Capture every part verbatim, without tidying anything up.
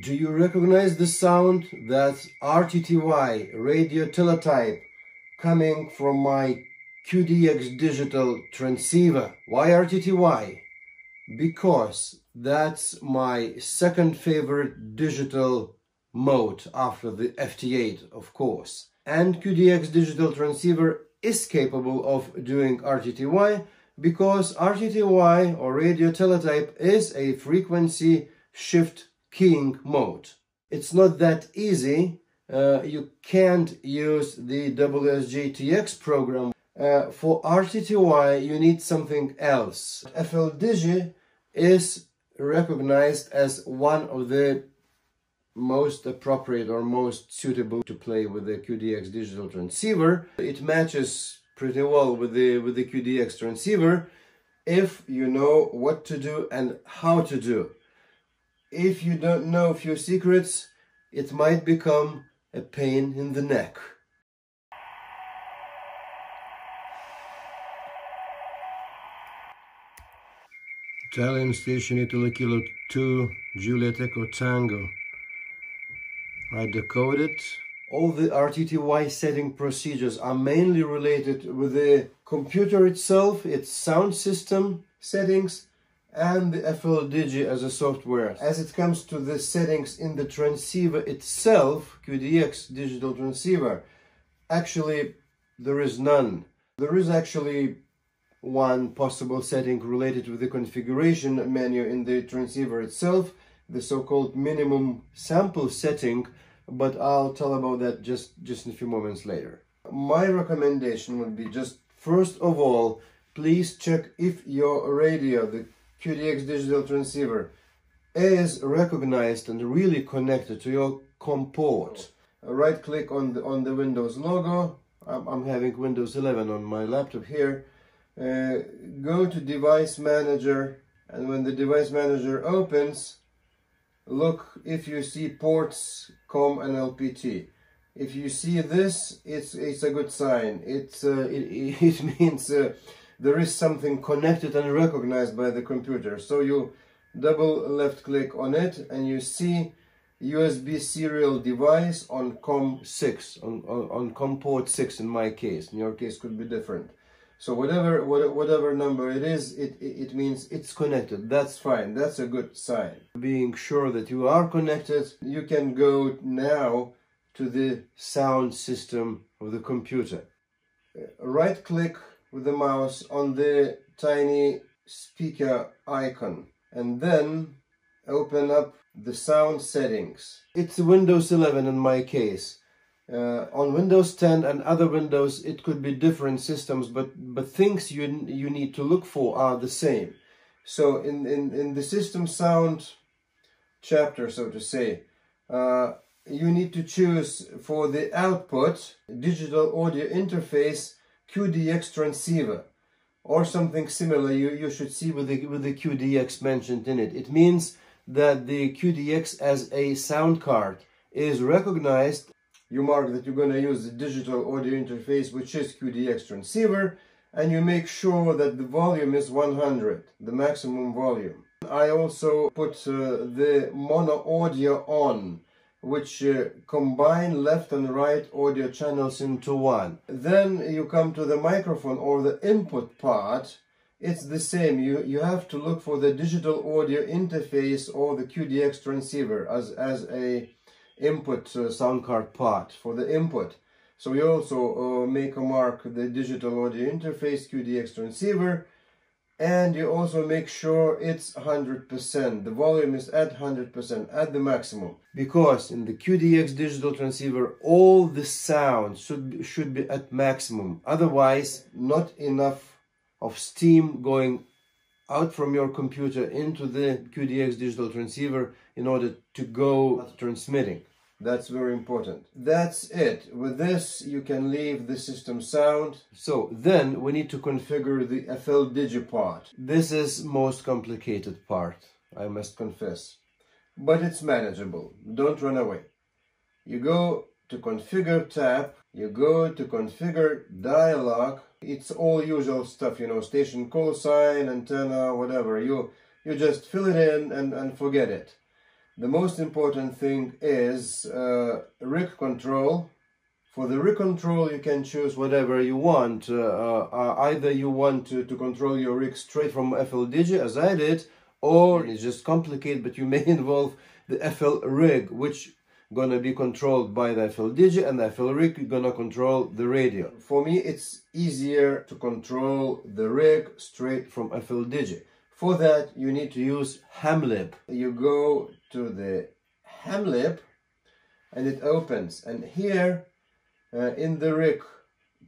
Do you recognize the sound? That's R T T Y, radio teletype, coming from my Q D X digital transceiver. Why R T T Y? Because that's my second favorite digital mode after the F T eight, of course. And Q D X digital transceiver is capable of doing R T T Y because R T T Y or radio teletype is a frequency shift keying mode. It's not that easy. Uh, you can't use the W S J T X program. Uh, for R T T Y, you need something else. F L Digi is recognized as one of the most appropriate or most suitable to play with the Q D X digital transceiver. It matches pretty well with the, with the Q D X transceiver if you know what to do and how to do. If you don't know a few secrets, it might become a pain in the neck. Italian station Italy Kilo two, Juliet Echo Tango. I decode it. All the R T T Y setting procedures are mainly related with the computer itself, its sound system settings, and the F L Digi as a software. As it comes to the settings in the transceiver itself, Q D X digital transceiver, actually there is none. There is actually one possible setting related with the configuration menu in the transceiver itself, the so-called minimum sample setting, but I'll tell about that just, just in a few moments later. My recommendation would be just, first of all, please check if your radio, the Q D X digital transceiver, is recognized and really connected to your COM port. Right click on the, on the Windows logo. I'm, I'm having Windows eleven on my laptop here. Uh, go to Device Manager, and when the Device Manager opens, look if you see ports COM and L P T. If you see this, it's it's a good sign. It's uh, it, it means uh, there is something connected and recognized by the computer. So you double left click on it and you see U S B serial device on COM six, on, on, on COM port six in my case. In your case could be different. So whatever whatever number it is, it, it means it's connected. That's fine. That's a good sign. Being sure that you are connected, you can go now to the sound system of the computer. Right click with the mouse on the tiny speaker icon and then open up the sound settings. It's Windows eleven in my case. Uh, on Windows ten and other Windows, it could be different systems, but but things you you need to look for are the same. So in in in the system sound chapter, so to say, uh, you need to choose for the output digital audio interface Q D X transceiver or something similar. You you should see with the with the Q D X mentioned in it. It means that the Q D X as a sound card is recognized. You mark that you're going to use the digital audio interface, which is Q D X transceiver, and you make sure that the volume is one hundred, the maximum volume. I also put uh, the mono audio on, which uh, combine left and right audio channels into one. Then you come to the microphone or the input part. It's the same. You, you have to look for the digital audio interface or the Q D X transceiver as, as a input uh, sound card part for the input. So you also uh, make a mark the digital audio interface Q D X transceiver, and you also make sure it's one hundred percent. The volume is at one hundred percent, at the maximum. Because in the Q D X digital transceiver, all the sound should, should be at maximum. Otherwise, not enough of steam going out from your computer into the Q D X digital transceiver in order to go transmitting. That's very important. That's it. With this, you can leave the system sound. So then we need to configure the F L Digi part. This is most complicated part, I must confess, but it's manageable. Don't run away. You go to Configure tab, you go to Configure dialog. It's all usual stuff, you know, station call sign, antenna, whatever. You you just fill it in and, and forget it. the most important thing is uh, rig control. For the rig control you can choose whatever you want. Uh, uh, either you want to, to control your rig straight from F L D G as I did, or it's just complicated, but you may involve the F L rig, which gonna be controlled by the F L D G, and the F L rig gonna control the radio. For me it's easier to control the rig straight from F L D G. For that you need to use Hamlib. You go to the Hamlib and it opens, and here uh, in the rig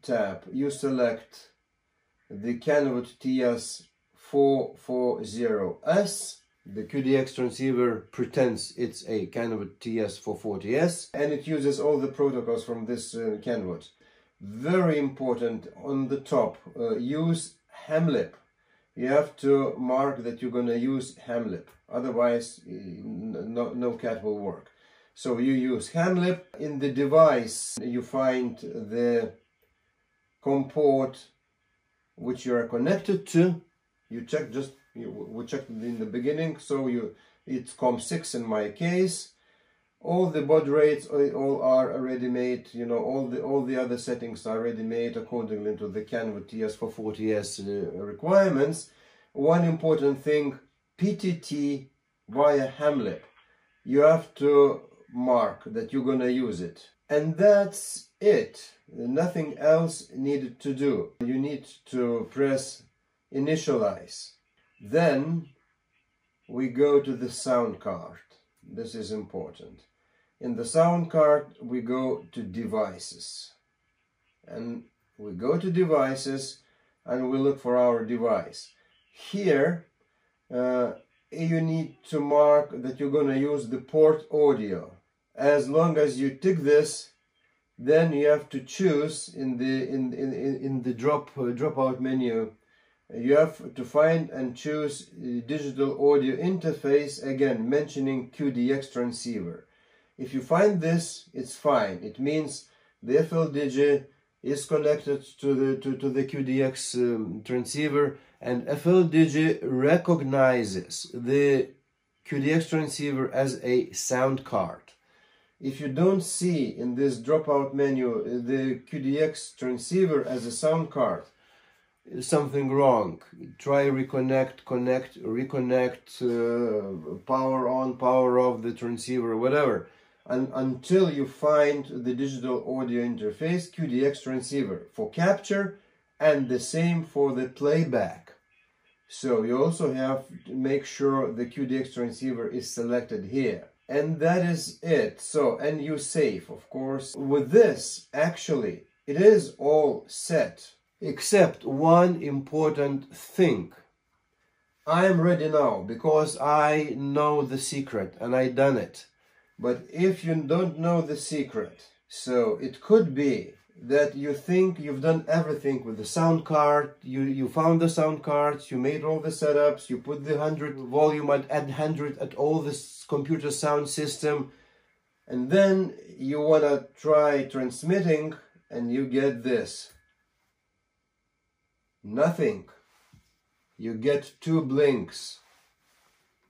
tab you select the Canwood T S four forty S. The Q D X transceiver pretends it's a Canwood T S four forty S, and it uses all the protocols from this uh, Canwood. Very important, on the top, uh, use Hamlib. You have to mark that you're going to use Hamlib, otherwise no, no cat will work. So you use Hamlib. In the device you find the COM port which you are connected to. You check just We checked in the beginning, so you it's COM six in my case. All the baud rates all are already made, you know, all the all the other settings are already made according to the Canwood T S four forty S requirements. One important thing, P T T via Hamlib. You have to mark that you're gonna use it. And that's it. Nothing else needed to do. You need to press initialize. Then we go to the sound card. This is important. In the sound card we go to devices, and we go to devices and we look for our device. Here uh, you need to mark that you're going to use the port audio. As long as you tick this, then you have to choose in the in in, in the drop uh, dropout menu. You have to find and choose digital audio interface, again mentioning Q D X transceiver. If you find this, it's fine. It means the F L D G is connected to the to, to the Q D X um, transceiver, and F L D G recognizes the Q D X transceiver as a sound card. If you don't see in this dropout menu the Q D X transceiver as a sound card, something wrong. Try reconnect, connect, reconnect, uh, power on, power off the transceiver, whatever, and until you find the digital audio interface Q D X transceiver for capture, and the same for the playback. So you also have to make sure the Q D X transceiver is selected here. And that is it. So, and you save, of course. With this, actually, it is all set. Except one important thing. I am ready now because I know the secret and I done it. But if you don't know the secret, so it could be that you think you've done everything with the sound card, you, you found the sound cards, you made all the setups, you put the one hundred volume at one hundred at all this computer sound system, and then you wanna try transmitting and you get this. Nothing. You get two blinks.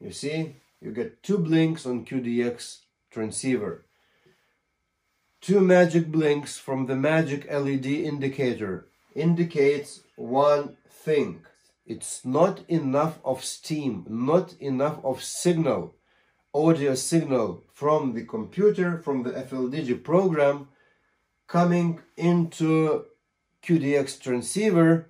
You see, you get two blinks on Q D X transceiver, two magic blinks from the magic L E D indicator indicates one thing. It's not enough of steam, not enough of signal, audio signal from the computer, from the F L D G program coming into Q D X transceiver,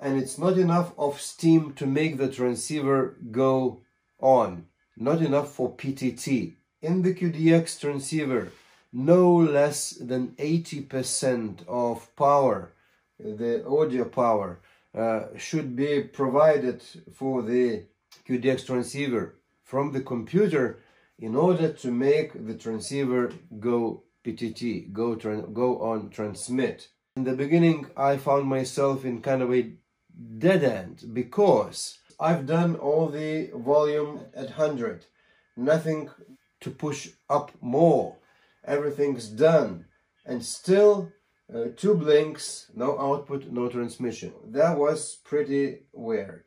and it's not enough of steam to make the transceiver go on. Not enough for P T T. In the Q D X transceiver, no less than eighty percent of power, the audio power, uh, should be provided for the Q D X transceiver from the computer in order to make the transceiver go P T T, go, go on transmit. In the beginning, I found myself in kind of a dead end, because I've done all the volume at one hundred, nothing to push up more, everything's done, and still uh, two blinks, no output, no transmission. That was pretty weird,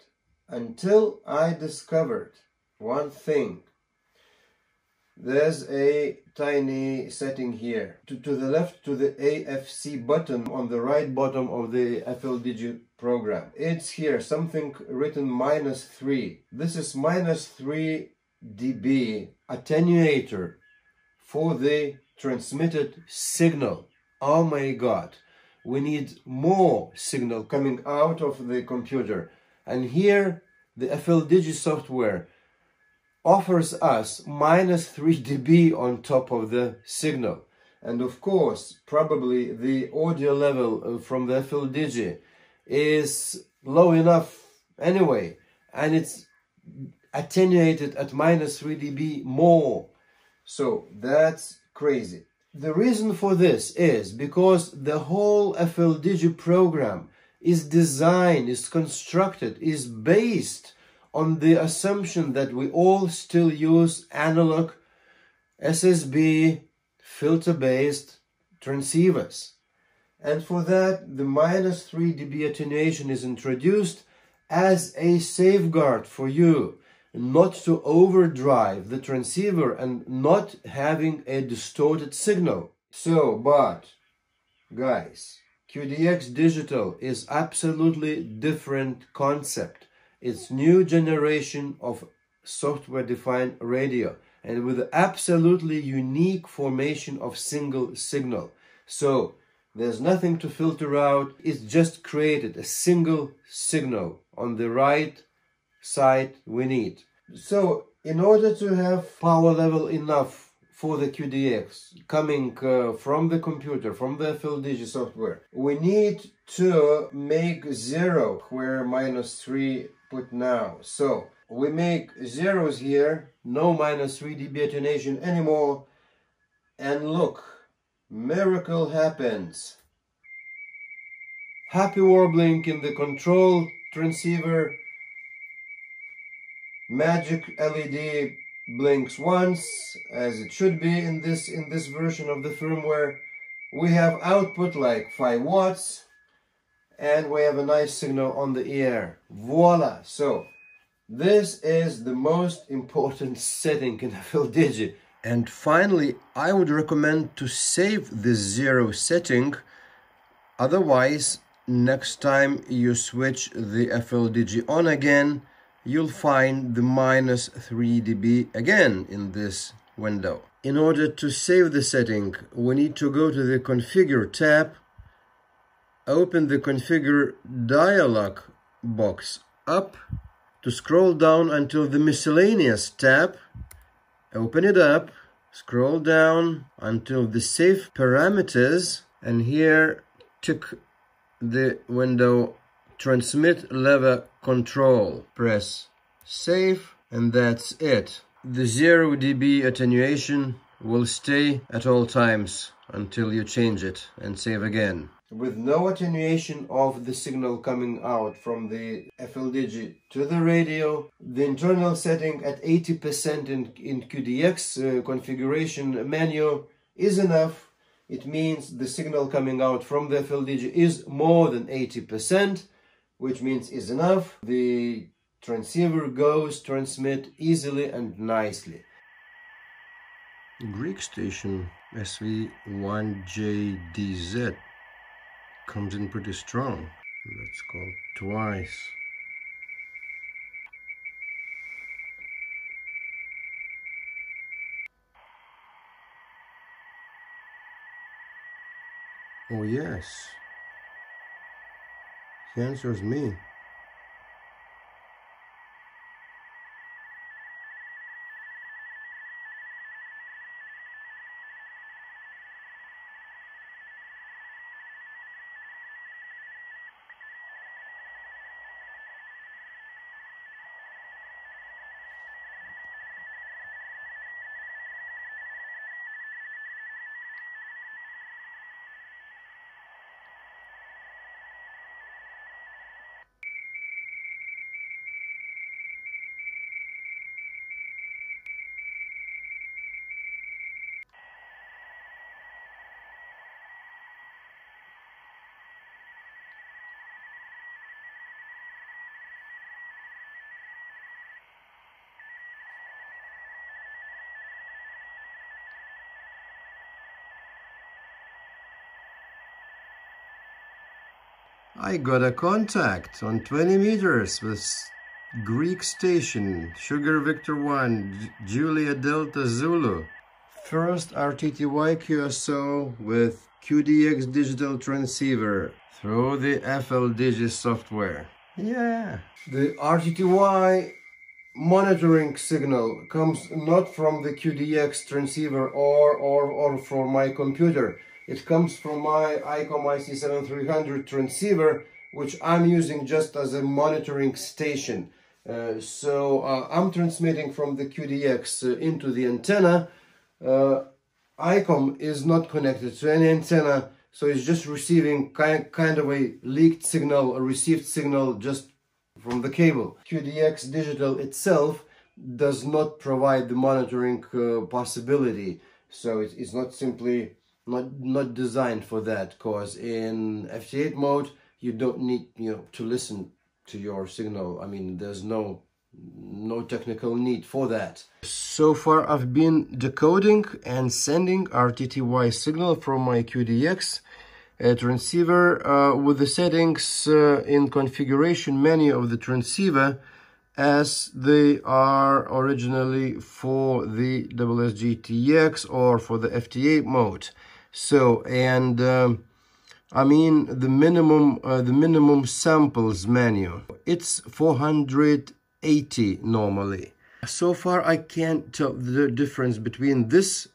until I discovered one thing. There's a tiny setting here. To, to the left, to the A F C button on the right bottom of the FLDigi program. It's here, something written minus three. This is minus three dB attenuator for the transmitted signal. Oh my God, we need more signal coming out of the computer. And here, the FLDigi software offers us minus three dB on top of the signal. And of course, probably the audio level from the FLDigi is low enough anyway, and it's attenuated at minus three dB more. So that's crazy. The reason for this is because the whole FLDigi program is designed, is constructed, is based on the assumption that we all still use analog S S B filter-based transceivers. And for that, the minus three dB attenuation is introduced as a safeguard for you not to overdrive the transceiver and not having a distorted signal. So, but, guys, Q D X Digital is absolutely different concept. It's new generation of software-defined radio and with absolutely unique formation of single signal. So, there's nothing to filter out. It's just created a single signal on the right side we need. So, in order to have power level enough for the Q D X coming uh, from the computer, from the FLDigi software, we need to make zero where minus three put now. So, we make zeros here, no minus three dB attenuation anymore, and look, miracle happens. Happy warbling in the control transceiver. Magic L E D blinks once, as it should be in this in this version of the firmware. We have output like five watts, and we have a nice signal on the air. Voila! So this is the most important setting in FLDigi. And finally, I would recommend to save this zero setting, otherwise next time you switch the FLDigi on again, you'll find the minus three dB again in this window. In order to save the setting, we need to go to the Configure tab, open the Configure dialog box up, to scroll down until the Miscellaneous tab, open it up, scroll down until the Save Parameters, and here tick the window Transmit Level Control. Press Save, and that's it. The zero dB attenuation will stay at all times until you change it and save again. With no attenuation of the signal coming out from the FLDigi to the radio, the internal setting at eighty percent in, in Q D X uh, configuration menu is enough. It means the signal coming out from the FLDigi is more than eighty percent, which means is enough. The transceiver goes transmit easily and nicely. Greek station S V one J D Z. Comes in pretty strong. Let's call twice. Oh yes, he answers me. I got a contact on twenty meters with Greek Station, Sugar Victor one, Julia Delta Zulu. First R T T Y Q S O with Q D X digital transceiver through the F L Digi software. Yeah. The R T T Y monitoring signal comes not from the Q D X transceiver or, or, or from my computer. It comes from my ICOM I C seventy-three hundred transceiver, which I'm using just as a monitoring station. Uh, so uh, I'm transmitting from the Q D X uh, into the antenna. Uh, ICOM is not connected to any antenna, so it's just receiving kind, kind of a leaked signal, a received signal just from the cable. Q D X Digital itself does not provide the monitoring uh, possibility, so it, it's not simply not not designed for that. Cause in F T eight mode, you don't need you know to listen to your signal. I mean, there's no no technical need for that. So far, I've been decoding and sending R T T Y signal from my Q D X a transceiver uh, with the settings uh, in configuration menu of the transceiver as they are originally for the S S G T X or for the F T eight mode. So, and um, I mean the minimum uh, the minimum samples menu. It's four hundred eighty normally. So far, I can't tell the difference between this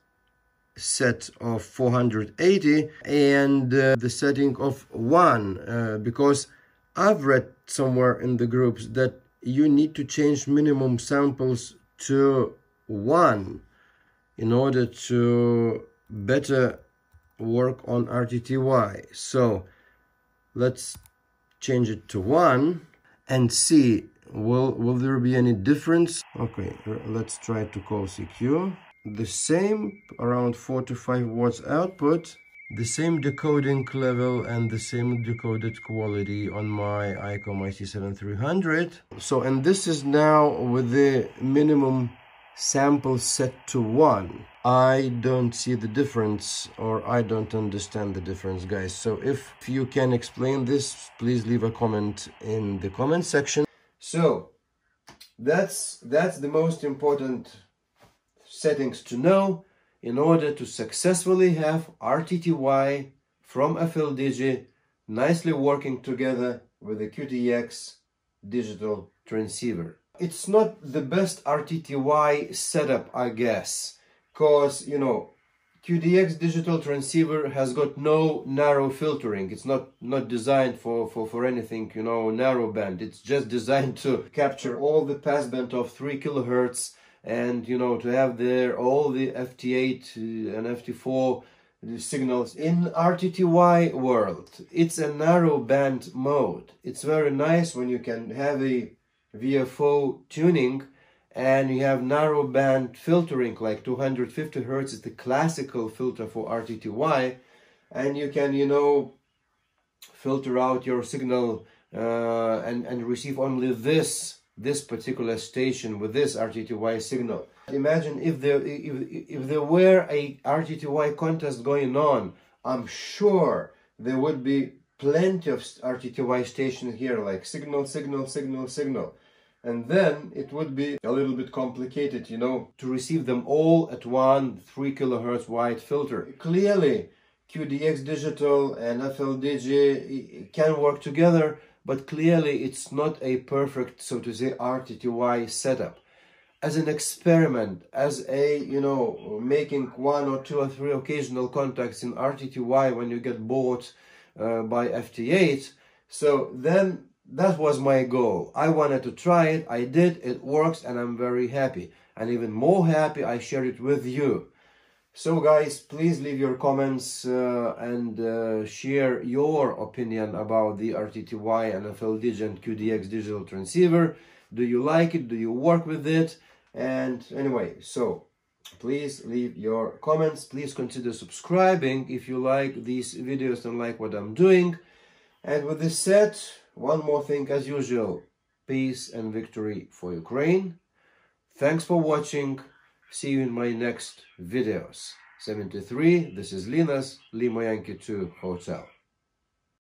set of four hundred eighty and uh, the setting of one, uh, because I've read somewhere in the groups that you need to change minimum samples to one in order to better work on R T T Y. So let's change it to one and see will will there be any difference. Okay, let's try to call C Q. The same, around four to five watts output, the same decoding level and the same decoded quality on my ICOM I C seventy-three hundred. So, and this is now with the minimum sample set to one. I don't see the difference, or I don't understand the difference, guys. So if you can explain this, please leave a comment in the comment section. So that's that's the most important settings to know in order to successfully have R T T Y from F L Digi nicely working together with the Q D X digital transceiver. It's not the best R T T Y setup, I guess, because, you know, Q D X digital transceiver has got no narrow filtering. It's not not designed for, for, for anything, you know, narrow band. It's just designed to capture all the passband of three kilohertz and, you know, to have there all the F T eight and F T four signals. In R T T Y world, it's a narrow band mode. It's very nice when you can have a V F O tuning and you have narrow band filtering, like two hundred fifty hertz is the classical filter for R T T Y, and you can, you know, filter out your signal uh, and, and receive only this this particular station with this R T T Y signal. Imagine if there, if, if there were a R T T Y contest going on, I'm sure there would be plenty of R T T Y stations here, like signal, signal, signal, signal. And then it would be a little bit complicated, you know, to receive them all at one three kilohertz wide filter. Clearly, Q D X Digital and F L Digi can work together, but clearly it's not a perfect, so to say, R T T Y setup. As an experiment, as a, you know, making one or two or three occasional contacts in R T T Y when you get bored uh, by F T eight, so then that was my goal. I wanted to try it, I did, it works, and I'm very happy. And even more happy, I shared it with you. So guys, please leave your comments uh, and uh, share your opinion about the R T T Y and F L Digi and Q D X digital transceiver. Do you like it? Do you work with it? And anyway, so please leave your comments. Please consider subscribing if you like these videos and like what I'm doing. And with this said, one more thing as usual. Peace and victory for Ukraine. Thanks for watching. See you in my next videos. seventy-three, this is Linas, Lima Yankee two Hotel.